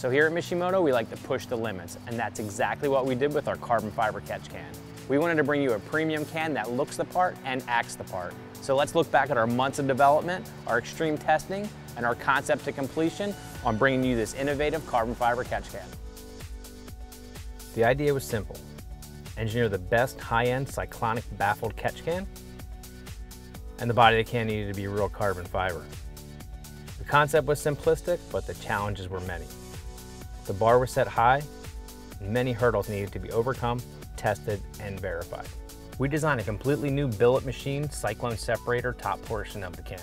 So here at Mishimoto, we like to push the limits, and that's exactly what we did with our carbon fiber catch can. We wanted to bring you a premium can that looks the part and acts the part. So let's look back at our months of development, our extreme testing, and our concept to completion on bringing you this innovative carbon fiber catch can. The idea was simple. Engineer the best high-end cyclonic baffled catch can, and the body of the can needed to be real carbon fiber. The concept was simplistic, but the challenges were many. The bar was set high, and many hurdles needed to be overcome, tested, and verified. We designed a completely new billet machine cyclone separator top portion of the can.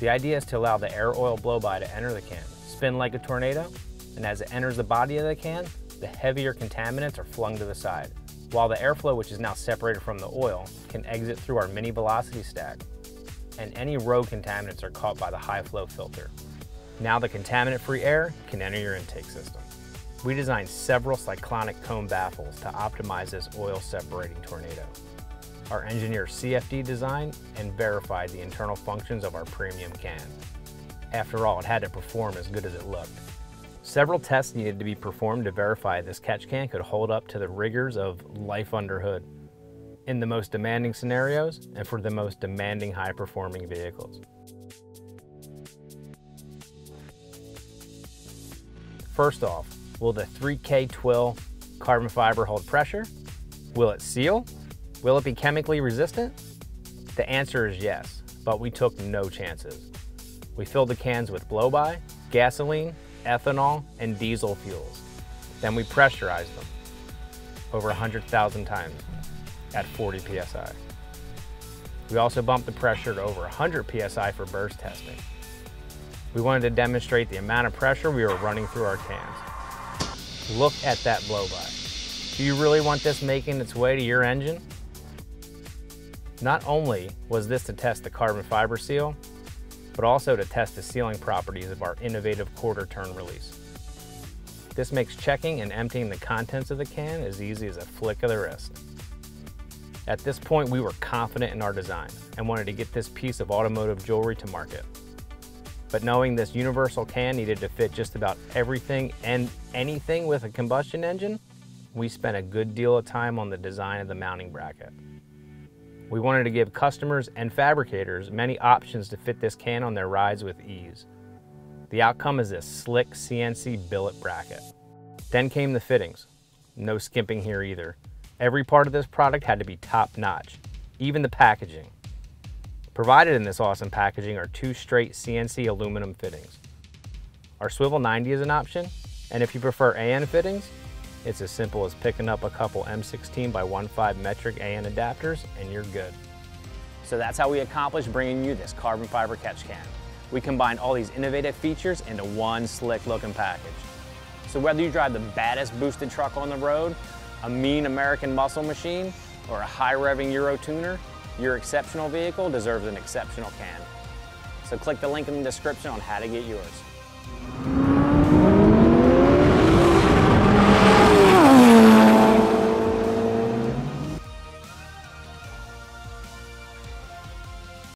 The idea is to allow the air oil blow-by to enter the can, spin like a tornado, and as it enters the body of the can, the heavier contaminants are flung to the side, while the airflow, which is now separated from the oil, can exit through our mini velocity stack, and any rogue contaminants are caught by the high flow filter. Now the contaminant-free air can enter your intake system. We designed several cyclonic cone baffles to optimize this oil separating tornado. Our engineer CFD designed and verified the internal functions of our premium can. After all, it had to perform as good as it looked. Several tests needed to be performed to verify this catch can could hold up to the rigors of life under hood, in the most demanding scenarios and for the most demanding high-performing vehicles. First off, will the 3K twill carbon fiber hold pressure? Will it seal? Will it be chemically resistant? The answer is yes, but we took no chances. We filled the cans with blow-by, gasoline, ethanol, and diesel fuels. Then we pressurized them over 100,000 times at 40 PSI. We also bumped the pressure to over 100 PSI for burst testing. We wanted to demonstrate the amount of pressure we were running through our cans. Look at that blow-by. Do you really want this making its way to your engine? Not only was this to test the carbon fiber seal, but also to test the sealing properties of our innovative quarter-turn release. This makes checking and emptying the contents of the can as easy as a flick of the wrist. At this point, we were confident in our design and wanted to get this piece of automotive jewelry to market. But knowing this universal can needed to fit just about everything and anything with a combustion engine, we spent a good deal of time on the design of the mounting bracket. We wanted to give customers and fabricators many options to fit this can on their rides with ease. The outcome is this slick CNC billet bracket. Then came the fittings. No skimping here either. Every part of this product had to be top-notch, even the packaging. Provided in this awesome packaging are two straight CNC aluminum fittings. Our Swivel 90 is an option, and if you prefer AN fittings, it's as simple as picking up a couple M16x15 metric AN adapters and you're good. So that's how we accomplished bringing you this carbon fiber catch can. We combined all these innovative features into one slick looking package. So whether you drive the baddest boosted truck on the road, a mean American muscle machine, or a high revving Euro tuner, your exceptional vehicle deserves an exceptional can. So click the link in the description on how to get yours.